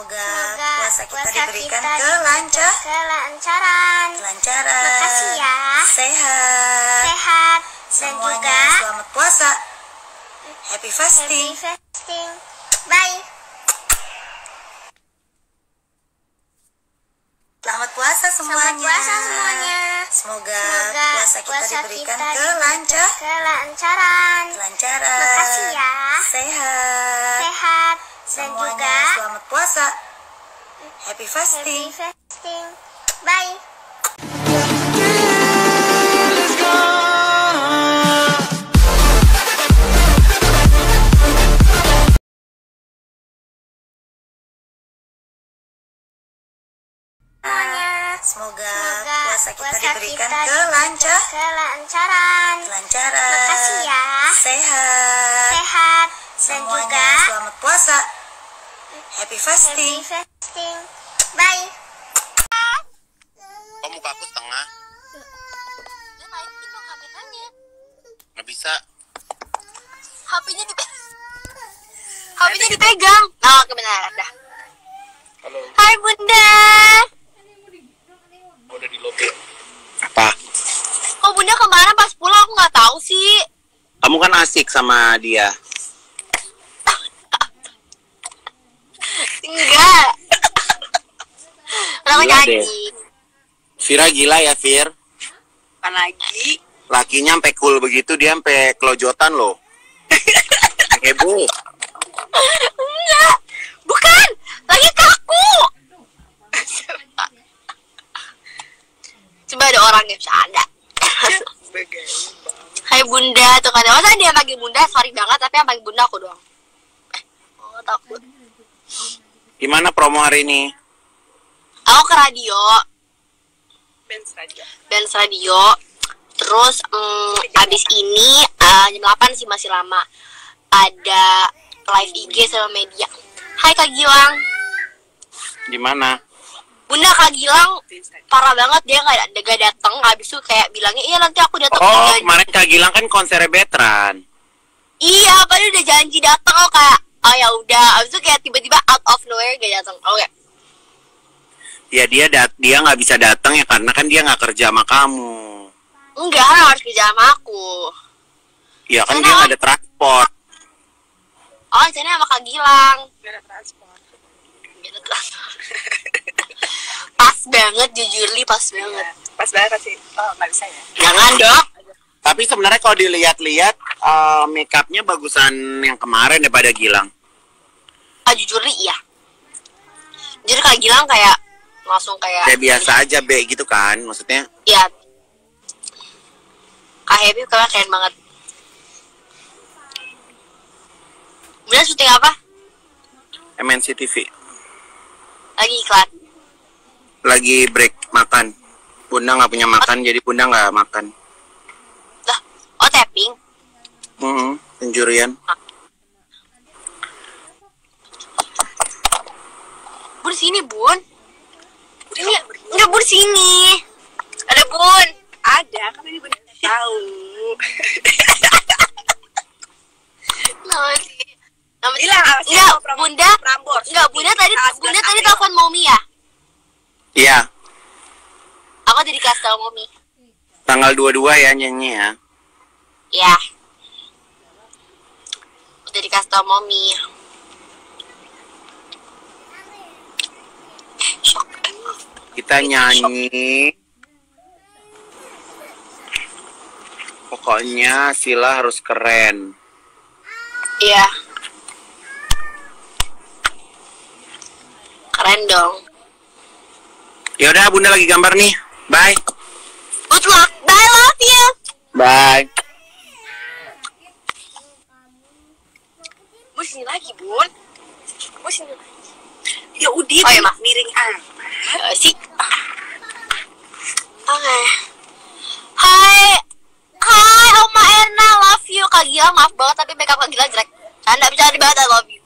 Semoga puasa kita diberikan kelancaran. Makasih ya. Sehat. Semuanya dan juga selamat puasa. Happy fasting. Bye. Selamat puasa semuanya. Semoga puasa kita diberikan kelancaran. Makasih ya. Sehat. Dan semuanya juga selamat puasa. Happy fasting. Bye. Semoga puasa kita diberikan kelancaran. Makasih ya. Sehat. Semuanya juga selamat puasa. Happy fasting. Bye. Kok muka aku setengah? Ya baik, itu HP-nya. Nggak bisa. HP-nya dipegang. Oh, kebenaran dah. Halo. Hai Bunda. Udah di lobby. Apa? Kok Bunda kemarin pas pulang aku nggak tahu sih. Kamu kan asik sama dia. Enggak. Lama nyanyi. Vira gila ya, Vir. Apaan lagi? Lakinya sampai cool begitu, dia sampai kelojotan loh. Heboh. Enggak. Bukan. Lagi kaku. Coba ada orang yang bercanda. Hai Bunda, tuh kan masa dia panggil Bunda, sorry banget tapi yang panggil Bunda aku doang. Oh, takut. Gimana promo hari ini? Aku ke radio Benz Radio. Terus abis ini jam 8 sih, masih lama. Ada live IG sama media. Hai Kak Gilang. Gimana? Bunda, Kak Gilang parah banget, dia gak dateng. Abis itu kayak bilangnya, iya nanti aku dateng. Oh, kemarin Kak Gilang kan konser Betran. Iya, padahal udah janji dateng. Oh, kayak oh ya udah, abis itu kayak tiba-tiba out of nowhere gak datang. Oke. Ya dia nggak bisa datang ya karena kan dia nggak kerja sama kamu. Enggak, harus kerja sama aku. Ya kan dia nggak ada transport. Oh, caranya sama Kak Gilang. Gak ada transport. Pas banget, jujur li, pas banget. Pas banget sih. Oh, nggak bisa ya. Jangan dong. Tapi sebenarnya kalau dilihat-lihat makeupnya bagusan yang kemarin daripada Gilang. Ah jujur iya. Jujur Kak Gilang kayak langsung kayak biasa aja be gitu kan maksudnya. Iya. Kak Happy keren banget. Bunda syuting apa? MNC TV. Lagi iklan. Lagi break makan. Bunda nggak punya makan jadi Bunda nggak makan. Oh, tapping? Penjurian. Bun, sini, Bun. Enggak, Bun, sini. Ada, Bun. Ada, kan ini Bun tahu. Bunda tadi telepon Momi ya? Iya. Aku jadi kasih tau Momi. Tanggal 22 ya, nyanyi ya. Ya, udah dikasih tau Momi. Kita nyanyi. Pokoknya Sila harus keren. Iya. Keren dong. Ya udah, Bunda lagi gambar nih. Bye. Good luck. Bye, love you. Bye. Sini lagi Bun, sini lagi. Ya udah, oh, ya, miring amat sih. Oke. Hai Oma Erna, love you. Kak Gilang maaf banget tapi makeup Kak Gilang jelek. Anda bicara banget, I love you.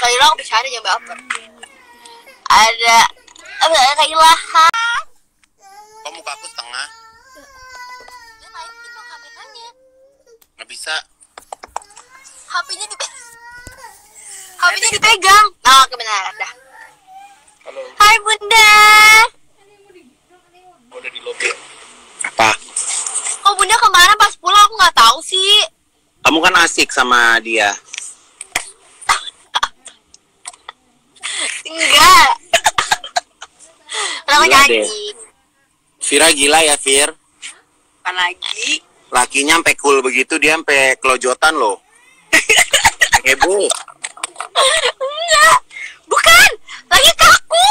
Kak Gilang bicara jangan baper. Ada Kak Gilang. Kok muka aku setengah? Ya baik, itu kameranya. Nggak bisa. HP-nya dipegang. Oh, kebenaran dah. Halo. Hai Bunda. Udah di lobby. Apa? Kok Bunda kemana pas pulang, aku nggak tahu sih. Kamu kan asik sama dia. Enggak. Kenapa nyanyi? Vira gila ya, Vir. Apa lagi? Lakinya sampai cool begitu, dia sampai kelojotan loh. Heboh. Enggak. Bukan. Lagi kaku.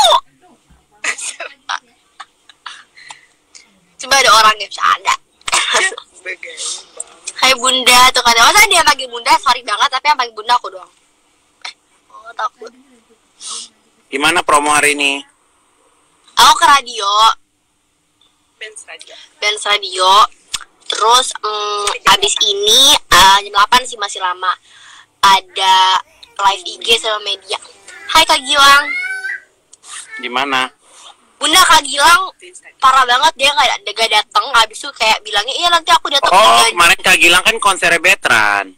Coba ada orang yang bisa ada. Hai Bunda, tuh kan. Masa dia panggil Bunda, sorry banget. Tapi yang panggil Bunda aku doang. Oh, takut. Gimana promo hari ini? Aku ke radio. Benz radio. Terus abis ini jam 8 sih, masih lama. Ada live IG sama media. Hai Kak Gilang. Di mana? Bunda, Kak Gilang parah banget, dia nggak datang. Abis itu kayak bilangnya iya nanti aku datang. Oh, kemarin Kak Gilang kan konser Betran.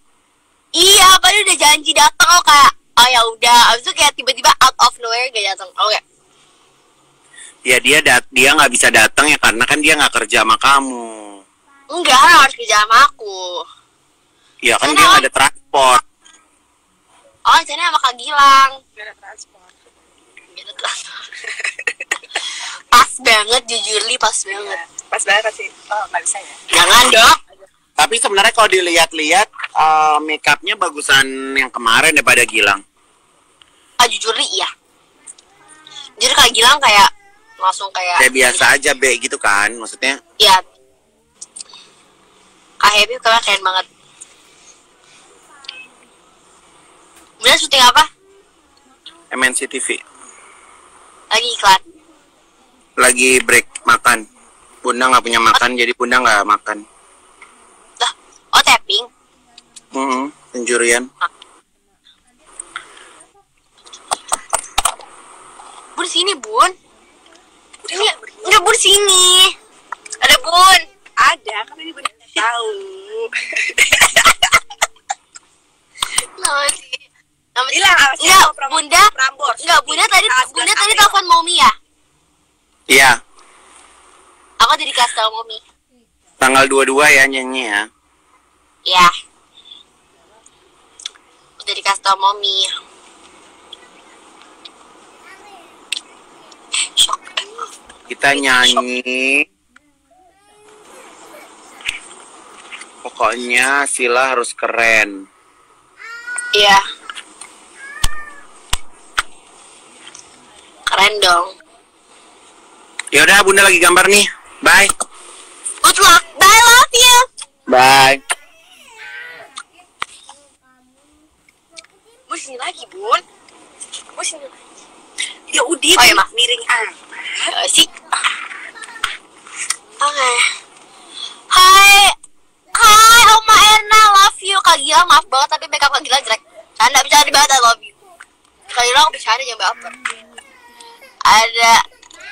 Iya, padahal udah janji datang. Oh Kak, oh ya udah. Abis itu kayak tiba-tiba out of nowhere gak datang. Oke. Okay. Ya dia nggak bisa datang ya karena kan dia nggak kerja sama kamu. Enggak, harus kerja sama aku. Iya kan, dia nggak ada transport. Oh, jadi sama Kak Gilang. Gak ada transport. Pas banget, jujur li, pas banget. Pas banget sih. Oh, nggak bisa ya? Jangan dong. Tapi sebenarnya kalau dilihat-lihat, makeupnya bagusan yang kemarin daripada Gilang. Ah, jujur li, iya. Jujur Kak Gilang kayak langsung kayak biasa aja, be gitu kan, maksudnya? Iya. Kak Happy keren banget. Bunda syuting apa? MNC TV. Lagi iklan. Lagi break makan. Bunda nggak punya makan, jadi Bunda nggak makan. Lah, oh tapping? Penjurian. Bun sini Bun. Ini nggak Bun sini. Ada Bun. Ada, kan ini Bun tahu. Enggak, Bunda. Enggak, Bunda tadi telepon Momi ya? Iya. Aku jadi kasih tau Momi. Tanggal 22 ya nyanyi ya. Iya. Udah dikasih tau Momi. Kita nyanyi. Pokoknya Sila harus keren. Iya. Keren dong. Yaudah, Bunda lagi gambar nih. Bye. Good luck. Bye, love you. Bye. Bun sini lagi, Bun. Bun sini lagi. Ya udah, oh, ya, Mak. Miring amat sih. Oke. Okay. Hai, Oma Erna, love you. Kak Gilang, maaf banget, tapi makeup Kak Gilang jelek. Saya nggak bisa dibaca, love you. Kak Gilang, aku bercanda, jangan baper. Ada